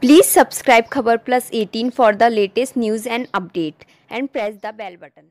Please subscribe Khabar Plus 18 for the latest news and update and press the bell button.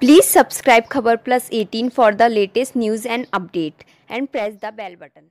Please subscribe Khabar Plus 18 for the latest news and update and press the bell button.